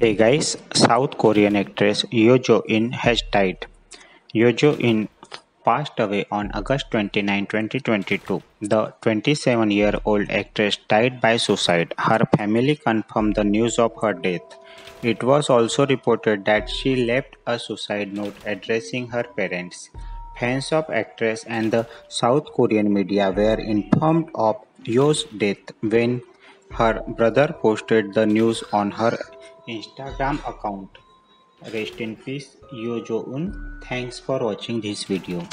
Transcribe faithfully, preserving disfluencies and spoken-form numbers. Hey guys, South Korean actress Yoo Joo-eun has died. Yoo Joo-eun passed away on August twenty-ninth, twenty twenty-two. The twenty-seven-year-old actress died by suicide. Her family confirmed the news of her death. It was also reported that she left a suicide note addressing her parents. Fans of actress and the South Korean media were informed of Yoo's death when her brother posted the news on her Instagram account. Rest in peace, Yoo Joo-eun. Thanks for watching this video.